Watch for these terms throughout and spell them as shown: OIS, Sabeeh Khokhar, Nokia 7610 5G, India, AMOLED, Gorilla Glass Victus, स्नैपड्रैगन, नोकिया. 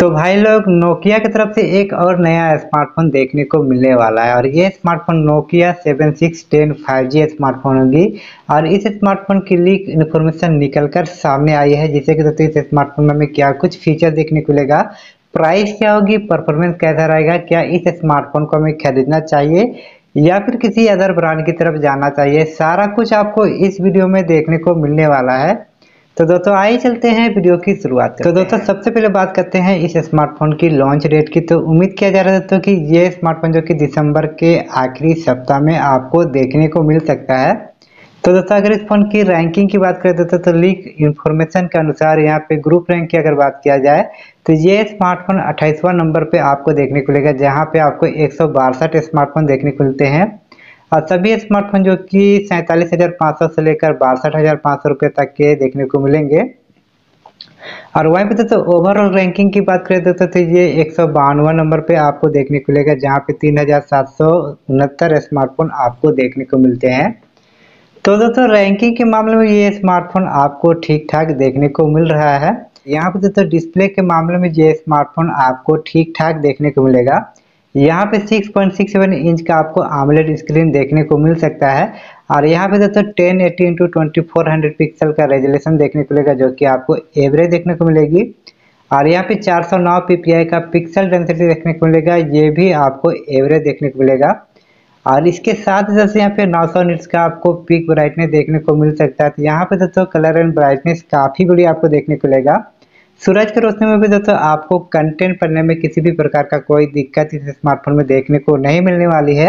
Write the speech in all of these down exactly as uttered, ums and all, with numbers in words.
तो भाई लोग नोकिया की तरफ से एक और नया स्मार्टफोन देखने को मिलने वाला है और ये smartphone नोकिया seven six one zero five G smartphone होगी और इस स्मार्टफोन की लीक इन्फॉर्मेशन निकलकर सामने आई है, जिससे कि दोस्तों इस स्मार्टफोन में क्या कुछ फीचर देखने को मिलेगा, प्राइस क्या होगी, परफॉर्मेंस कैसा रहेगा, क्या इस स्मार्टफोन को हमें खरीदना चाहिए या फिर किसी अदर ब्रांड की तरफ जाना चाहिए, सारा कुछ आपको इस वीडियो में देखने को मिलने वाला है। तो दोस्तों आइए चलते हैं वीडियो की शुरुआत। तो दोस्तों सबसे पहले बात करते हैं इस स्मार्टफोन की लॉन्च डेट की। तो उम्मीद किया जा रहा है दोस्तों कि ये स्मार्टफोन जो कि दिसंबर के आखिरी सप्ताह में आपको देखने को मिल सकता है। तो दोस्तों अगर इस फोन की रैंकिंग की बात करें दोस्तों तो लीक इन्फॉर्मेशन के अनुसार यहाँ पे ग्रुप रैंक की अगर बात किया जाए तो ये स्मार्टफोन अट्ठाईसवां नंबर पे आपको देखने को मिलेगा, जहाँ पे आपको एक सौ बासठ स्मार्टफोन देखने को मिलते हैं और सभी स्मार्टफोन जो कि सैंतालीस हज़ार पाँच सौ से लेकर बासठ हज़ार पाँच सौ रुपये तक के देखने को मिलेंगे। और वहीं पे दोस्तों ओवरऑल रैंकिंग की बात करें दोस्तों तो ये एक सौ बानवे नंबर पे आपको देखने को मिलेगा, जहाँ पे तीन हज़ार सात सौ उनहत्तर स्मार्टफोन आपको देखने को मिलते हैं। तो दोस्तों रैंकिंग के मामले में ये स्मार्टफोन आपको ठीक ठाक देखने को मिल रहा है। यहाँ पे दोस्तों डिस्प्ले के मामले में ये स्मार्टफोन आपको ठीक ठाक देखने को मिलेगा। यहाँ पे six point six seven inch का आपको AMOLED स्क्रीन देखने को मिल सकता है और यहाँ पे दोस्तों ten eighty into twenty four hundred pixel का रेजोल्यूशन देखने को मिलेगा, जो कि आपको एवरेज देखने को मिलेगी और यहाँ पे चार सौ नौ पीपीआई का पिक्सल डेंसिटी देखने को मिलेगा, ये भी आपको एवरेज देखने को मिलेगा। और इसके साथ जैसे यहाँ पे नौ सौ निट्स का आपको पीक ब्राइटनेस देखने को मिल सकता है। तो यहाँ पे दोस्तों कलर एंड ब्राइटनेस काफ़ी बड़ी आपको देखने को मिलेगा। सूरज की रोशनी में भी दोस्तों आपको कंटेंट पढ़ने में किसी भी प्रकार का कोई दिक्कत इस स्मार्टफोन में देखने को नहीं मिलने वाली है।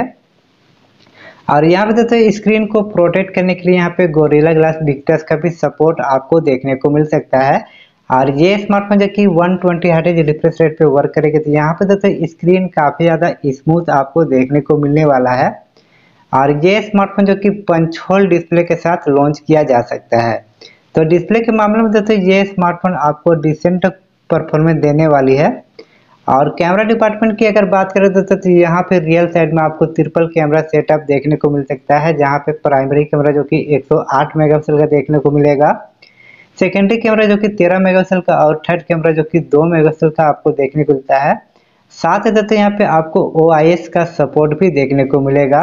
और यहाँ पे दोस्तों स्क्रीन को प्रोटेक्ट करने के लिए यहाँ पे गोरिल्ला ग्लास विक्टस का भी सपोर्ट आपको देखने को मिल सकता है और ये स्मार्टफोन जो कि one twenty hertz refresh rate पे वर्क करेगा। तो यहाँ पे दोस्तों स्क्रीन काफ़ी ज़्यादा स्मूथ आपको देखने को मिलने वाला है और ये स्मार्टफोन जो कि पंच होल डिस्प्ले के साथ लॉन्च किया जा सकता है। तो डिस्प्ले के मामले में दोस्तों ये स्मार्टफोन आपको डिसेंट परफॉर्मेंस देने वाली है। और कैमरा डिपार्टमेंट की अगर बात करें दोस्तों तो यहाँ पे रियल साइड में आपको ट्रिपल कैमरा सेटअप देखने को मिल सकता है, जहाँ पे प्राइमरी कैमरा जो कि एक सौ आठ मेगापिक्सल का देखने को मिलेगा, सेकेंडरी कैमरा जो कि तेरह मेगापिक्सल का और थर्ड कैमरा जो कि दो मेगापिक्सल का आपको देखने को मिलता है। साथ ही दोस्तों यहाँ पे आपको ओ आई एस का सपोर्ट भी देखने को मिलेगा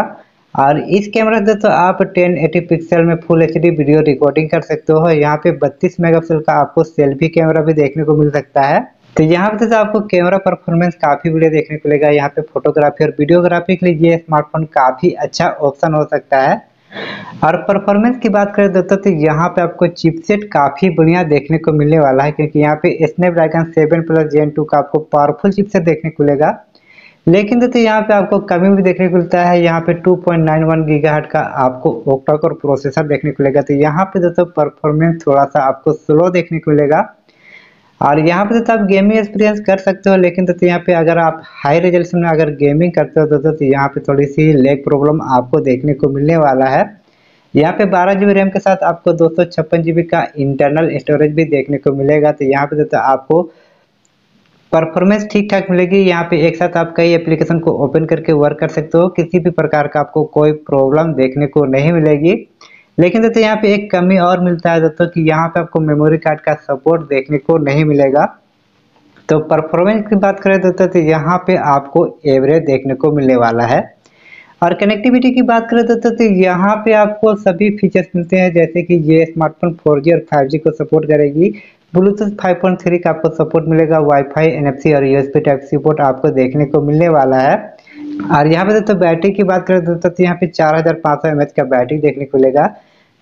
और इस कैमरा से दोस्तों आप टेन एटी पिक्सल में फुल एचडी वीडियो रिकॉर्डिंग कर सकते हो। यहाँ पे बत्तीस मेगापिक्सल का आपको सेल्फी कैमरा भी देखने को मिल सकता है। तो यहाँ पे दोस्तों आपको कैमरा परफॉर्मेंस काफ़ी बढ़िया देखने को मिलेगा। यहाँ पे फोटोग्राफी और वीडियोग्राफी के लिए ये स्मार्टफोन काफ़ी अच्छा ऑप्शन हो सकता है। और परफॉर्मेंस की बात करें दोस्तों तो यहाँ पे आपको चिपसेट काफ़ी बढ़िया देखने को मिलने वाला है, क्योंकि यहाँ पे स्नैपड्रैगन seven plus gen two का आपको पावरफुल चिपसेट देखने को मिलेगा। लेकिन दोस्तों यहाँ पे आपको कमी भी देखने को मिलता है, यहाँ पे two point nine one gigahertz का आपको ऑक्टा कोर प्रोसेसर देखने को मिलेगा। तो यहाँ पे दोस्तों परफॉर्मेंस थोड़ा सा आपको स्लो देखने को मिलेगा। और यहाँ पे दोस्तों आप गेमिंग एक्सपीरियंस कर सकते हो, लेकिन दोस्तों यहाँ पे अगर आप हाई रेजोल्यूशन में अगर गेमिंग करते हो दोस्तों तो यहाँ पे थोड़ी सी लेग प्रॉब्लम आपको देखने को मिलने वाला है। यहाँ पे बारह जी बी रैम के साथ आपको दो सौ छप्पन जी बी का इंटरनल स्टोरेज भी देखने को मिलेगा। तो यहाँ पे दोस्तों आपको परफॉर्मेंस ठीक ठाक मिलेगी। यहाँ पे एक साथ आप कई एप्लीकेशन को ओपन करके वर्क कर सकते हो, किसी भी प्रकार का आपको कोई प्रॉब्लम देखने को नहीं मिलेगी। लेकिन दोस्तों यहाँ पे एक कमी और मिलता है दोस्तों कि यहाँ पे आपको मेमोरी कार्ड का सपोर्ट देखने को नहीं मिलेगा। तो परफॉर्मेंस की बात करें दोस्तों तो यहाँ पे आपको एवरेज देखने को मिलने वाला है। और कनेक्टिविटी की बात करें दोस्तों तो यहाँ पे आपको सभी फीचर्स मिलते हैं, जैसे कि ये स्मार्टफोन फोर जी और फाइव जी को सपोर्ट करेगी, ब्लूटूथ फाइव पॉइंट थ्री का आपको सपोर्ट मिलेगा, वाईफाई, एनएफसी और यूएसबी टाइप सी पोर्ट आपको देखने को मिलने वाला है। और यहाँ पे दोस्तों बैटरी की बात करें दोस्तों तो यहाँ पे चार हज़ार पाँच सौ एम एच का बैटरी देखने को मिलेगा,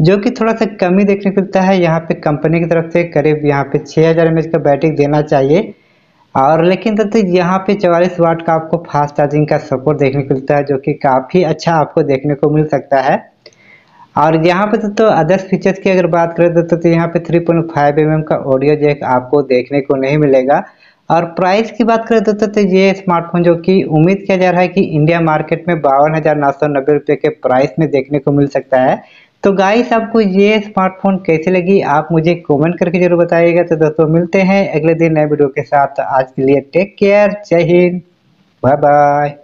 जो कि थोड़ा सा कमी देखने को मिलता है। यहाँ पे कंपनी की तरफ से करीब यहाँ पे छः हज़ार एम एच का बैटरी देना चाहिए। और लेकिन दोस्तों यहाँ पे चवालीस वाट का आपको फास्ट चार्जिंग का सपोर्ट देखने को मिलता है, जो कि काफ़ी अच्छा आपको देखने को मिल सकता है। और यहाँ पे दोस्तों अदर्स फीचर्स की अगर बात करें दोस्तों तो यहाँ पे three point five M M का ऑडियो जैक आपको देखने को नहीं मिलेगा। और प्राइस की बात करें दोस्तों तो ये स्मार्टफोन जो कि उम्मीद किया जा रहा है कि इंडिया मार्केट में बावन हज़ार नौ सौ नब्बे रुपये के प्राइस में देखने को मिल सकता है। तो गाइस आपको ये स्मार्टफोन कैसे लगी आप मुझे कमेंट करके जरूर बताइएगा। तो दोस्तों मिलते हैं अगले दिन नए वीडियो के साथ। आज के लिए टेक केयर, जय हिंद, बाय बाय।